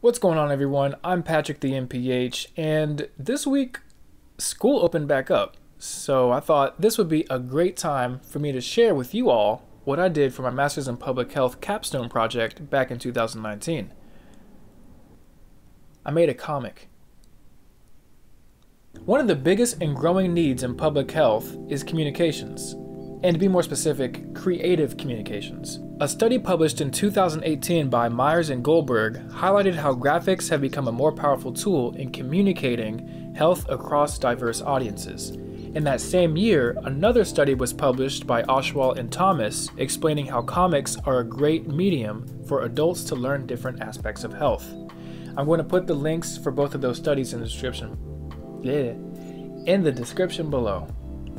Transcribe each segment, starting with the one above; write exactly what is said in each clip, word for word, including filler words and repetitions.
What's going on, everyone? I'm Patrick the M P H, and this week school opened back up, so I thought this would be a great time for me to share with you all what I did for my Master's in Public Health capstone project back in two thousand nineteen. I made a comic. One of the biggest and growing needs in public health is communications, and to be more specific, creative communications. A study published in two thousand eighteen by Myers and Goldenberg highlighted how graphics have become a more powerful tool in communicating health across diverse audiences. In that same year, another study was published by Ashwal and Thomas explaining how comics are a great medium for adults to learn different aspects of health. I'm going to put the links for both of those studies in the description. Yeah, in the description below.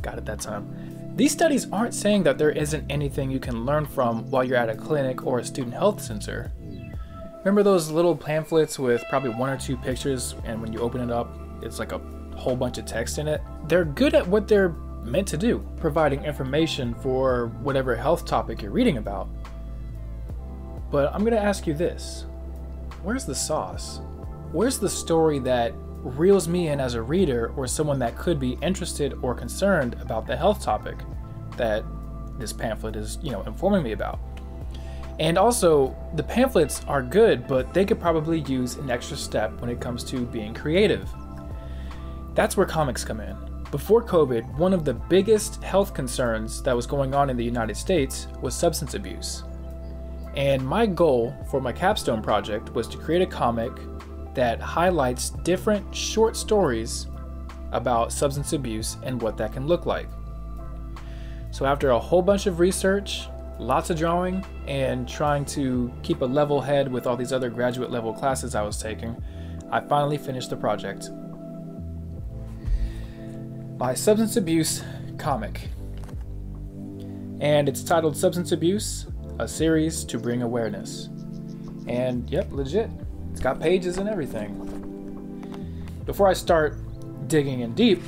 Got it that time. These studies aren't saying that there isn't anything you can learn from while you're at a clinic or a student health center. Remember those little pamphlets with probably one or two pictures, and when you open it up, it's like a whole bunch of text in it? They're good at what they're meant to do, providing information for whatever health topic you're reading about. But I'm gonna ask you this, where's the sauce? Where's the story that reels me in as a reader or someone that could be interested or concerned about the health topic that this pamphlet is, you know, informing me about? And also, the pamphlets are good, but they could probably use an extra step when it comes to being creative. That's where comics come in. Before COVID, one of the biggest health concerns that was going on in the United States was substance abuse. And my goal for my capstone project was to create a comic that highlights different short stories about substance abuse and what that can look like. So after a whole bunch of research, lots of drawing, and trying to keep a level head with all these other graduate level classes I was taking, I finally finished the project. My substance abuse comic. And it's titled Substance Abuse, a series to bring awareness. And yep, legit. It's got pages and everything. Before I start digging in deep,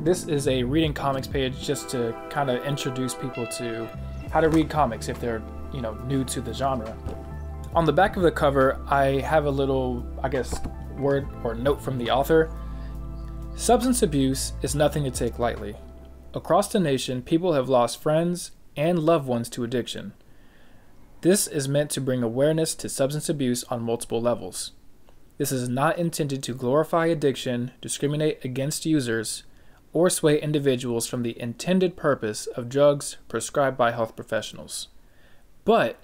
this is a reading comics page just to kind of introduce people to how to read comics if they're, you know, new to the genre. On the back of the cover, I have a little, I guess, word or note from the author. Substance abuse is nothing to take lightly. Across the nation, people have lost friends and loved ones to addiction. This is meant to bring awareness to substance abuse on multiple levels. This is not intended to glorify addiction, discriminate against users, or sway individuals from the intended purpose of drugs prescribed by health professionals, but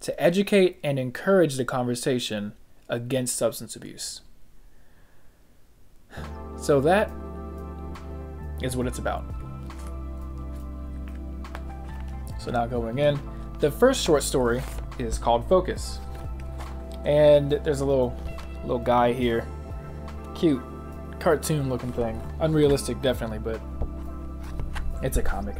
to educate and encourage the conversation against substance abuse. So that is what it's about. So now going in, the first short story is called Focus. And there's a little little guy here. Cute, cartoon looking thing. Unrealistic, definitely, but it's a comic.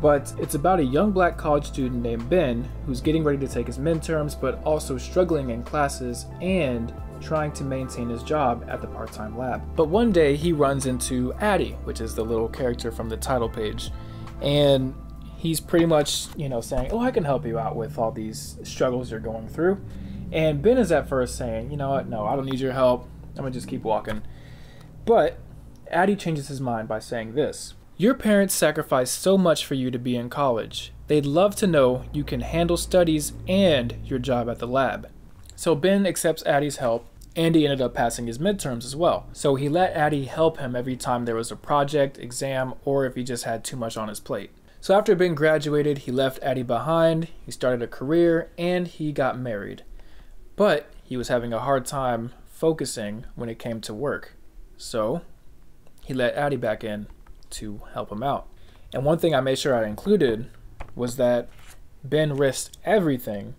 But it's about a young black college student named Ben who's getting ready to take his midterms, but also struggling in classes and trying to maintain his job at the part-time lab. But one day he runs into Addie, which is the little character from the title page. And he's pretty much, you know, saying, oh, I can help you out with all these struggles you're going through. And Ben is at first saying, you know what, no, I don't need your help. I'm gonna just keep walking. But Addie changes his mind by saying this. Your parents sacrificed so much for you to be in college. They'd love to know you can handle studies and your job at the lab. So Ben accepts Addie's help, and he ended up passing his midterms as well. So he let Addie help him every time there was a project, exam, or if he just had too much on his plate. So after Ben graduated, he left Addie behind, he started a career, and he got married. But he was having a hard time focusing when it came to work. So he let Addie back in to help him out. And one thing I made sure I included was that Ben risked everything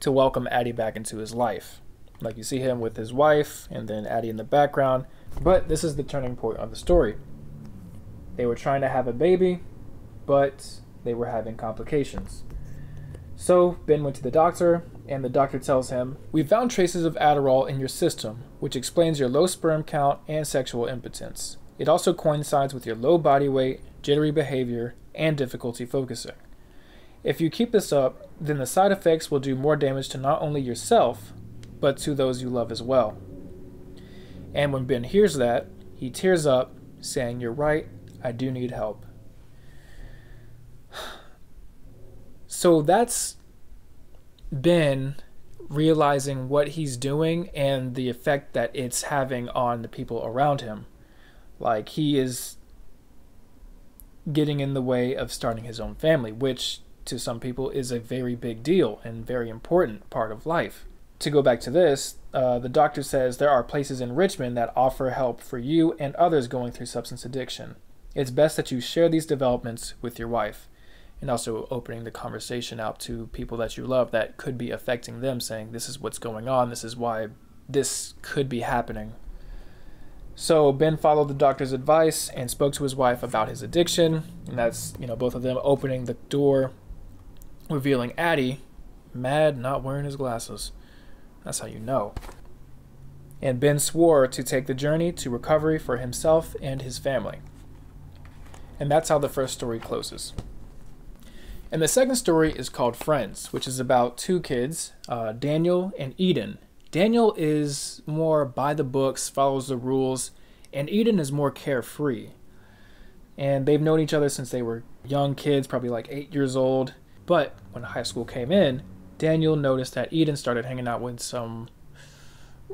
to welcome Addie back into his life. Like, you see him with his wife and then Addie in the background. But this is the turning point of the story. They were trying to have a baby, but they were having complications. So Ben went to the doctor, and the doctor tells him, we found traces of Adderall in your system, which explains your low sperm count and sexual impotence. It also coincides with your low body weight, jittery behavior, and difficulty focusing. If you keep this up, then the side effects will do more damage to not only yourself, but to those you love as well. And when Ben hears that, he tears up, saying, "You're right, I do need help." So that's Ben realizing what he's doing and the effect that it's having on the people around him. Like, he is getting in the way of starting his own family, which to some people is a very big deal and very important part of life. To go back to this, uh, the doctor says there are places in Richmond that offer help for you and others going through substance addiction. It's best that you share these developments with your wife, and also opening the conversation out to people that you love that could be affecting them, saying this is what's going on, this is why this could be happening. So Ben followed the doctor's advice and spoke to his wife about his addiction, and that's, you know, both of them opening the door, revealing Addie, mad, not wearing his glasses. That's how you know. And Ben swore to take the journey to recovery for himself and his family. And that's how the first story closes. And the second story is called Friends, which is about two kids, uh, Daniel and Eden. Daniel is more by the books, follows the rules, and Eden is more carefree. And they've known each other since they were young kids, probably like eight years old. But when high school came in, Daniel noticed that Eden started hanging out with some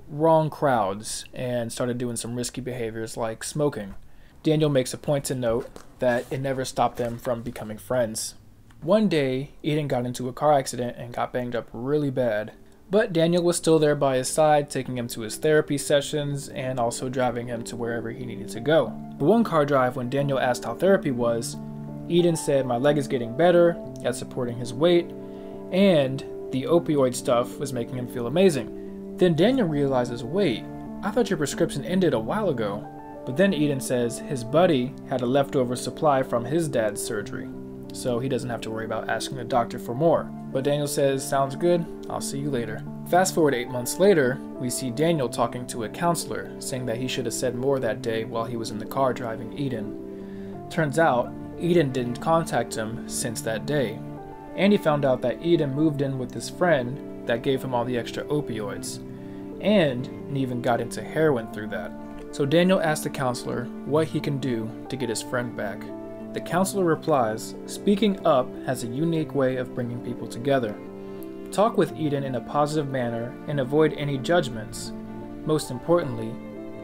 wrong crowds and started doing some risky behaviors like smoking. Daniel makes a point to note that it never stopped them from becoming friends. One day, Eden got into a car accident and got banged up really bad. But Daniel was still there by his side, taking him to his therapy sessions and also driving him to wherever he needed to go. The one car drive, when Daniel asked how therapy was, Eden said, "My leg is getting better at supporting his weight, and the opioid stuff was making him feel amazing." Then Daniel realizes, "Wait, I thought your prescription ended a while ago." But then Eden says his buddy had a leftover supply from his dad's surgery, so he doesn't have to worry about asking the doctor for more. But Daniel says, "Sounds good, I'll see you later." Fast forward eight months later, we see Daniel talking to a counselor, saying that he should have said more that day while he was in the car driving Eden. Turns out, Eden didn't contact him since that day. And he found out that Eden moved in with his friend that gave him all the extra opioids, and he even got into heroin through that. So Daniel asked the counselor what he can do to get his friend back. The counselor replies, "Speaking up has a unique way of bringing people together. Talk with Eden in a positive manner and avoid any judgments. Most importantly,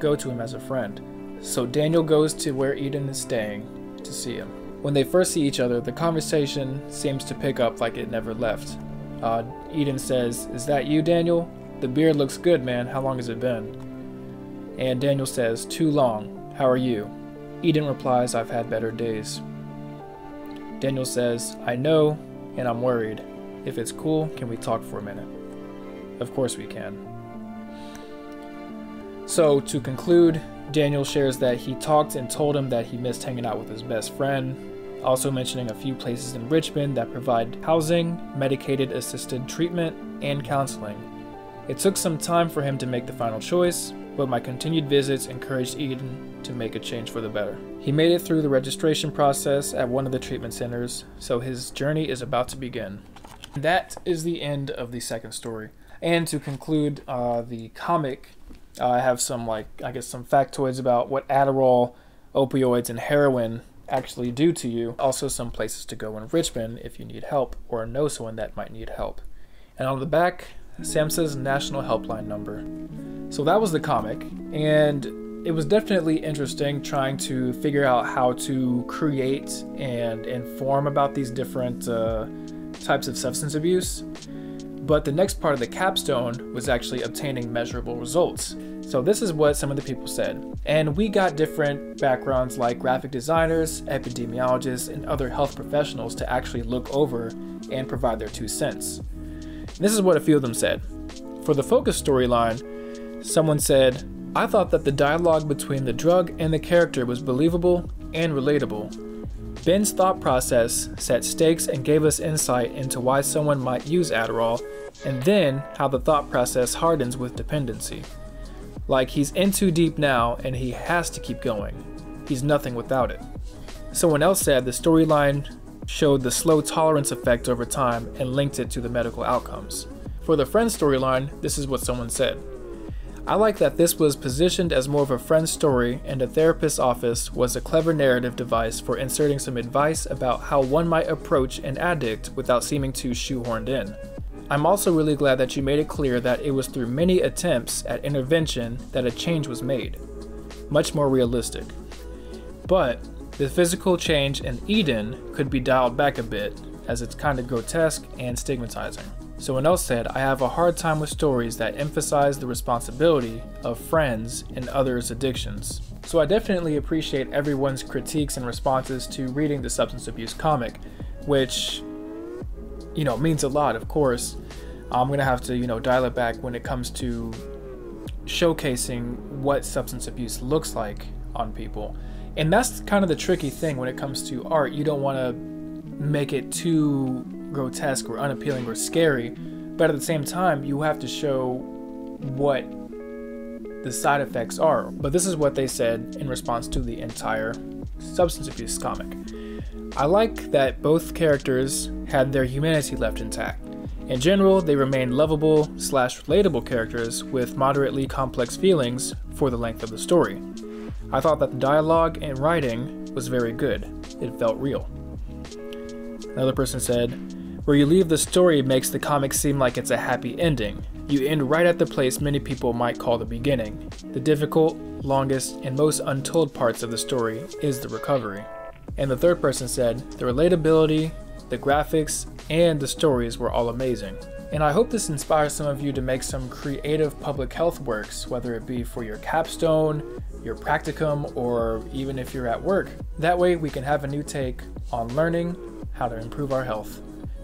go to him as a friend." So Daniel goes to where Eden is staying to see him. When they first see each other, the conversation seems to pick up like it never left. Uh, Eden says, "Is that you, Daniel? The beard looks good, man. How long has it been?" And Daniel says, "Too long. How are you?" Eden replies, "I've had better days." Daniel says, "I know, and I'm worried. If it's cool, can we talk for a minute?" Of course we can. So to conclude, Daniel shares that he talked and told him that he missed hanging out with his best friend, also mentioning a few places in Richmond that provide housing, medicated assisted treatment, and counseling. It took some time for him to make the final choice, but my continued visits encouraged Eden to make a change for the better. He made it through the registration process at one of the treatment centers, so his journey is about to begin. That is the end of the second story. And to conclude uh, the comic, uh, I have some, like, I guess some factoids about what Adderall, opioids, and heroin actually do to you. Also some places to go in Richmond if you need help or know someone that might need help. And on the back, SAMHSA's national helpline number. So that was the comic, and it was definitely interesting trying to figure out how to create and inform about these different uh, types of substance abuse. But the next part of the capstone was actually obtaining measurable results. So this is what some of the people said. And we got different backgrounds like graphic designers, epidemiologists, and other health professionals to actually look over and provide their two cents. This is what a few of them said. For the focus storyline, someone said, "I thought that the dialogue between the drug and the character was believable and relatable. Ben's thought process set stakes and gave us insight into why someone might use Adderall, and then how the thought process hardens with dependency. Like, he's in too deep now and he has to keep going. He's nothing without it." Someone else said the storyline showed the slow tolerance effect over time and linked it to the medical outcomes. For the Friends storyline, this is what someone said. I like that this was positioned as more of a friend's story, and a therapist's office was a clever narrative device for inserting some advice about how one might approach an addict without seeming too shoehorned in. I'm also really glad that you made it clear that it was through many attempts at intervention that a change was made. Much more realistic. But the physical change in Eden could be dialed back a bit, as it's kind of grotesque and stigmatizing. Someone else said, I have a hard time with stories that emphasize the responsibility of friends and others' addictions. So I definitely appreciate everyone's critiques and responses to reading the substance abuse comic, which, you know, means a lot, of course. I'm going to have to, you know, dial it back when it comes to showcasing what substance abuse looks like on people. And that's kind of the tricky thing when it comes to art. You don't want to make it too grotesque or unappealing or scary, but at the same time you have to show what the side effects are. But this is what they said in response to the entire substance abuse comic. I like that both characters had their humanity left intact. In general, they remained lovable slash relatable characters with moderately complex feelings for the length of the story. I thought that the dialogue and writing was very good. It felt real. Another person said, where you leave the story makes the comic seem like it's a happy ending. You end right at the place many people might call the beginning. The difficult, longest, and most untold parts of the story is the recovery. And the third person said, the relatability, the graphics, and the stories were all amazing. And I hope this inspires some of you to make some creative public health works, whether it be for your capstone, your practicum, or even if you're at work. That way we can have a new take on learning how to improve our health.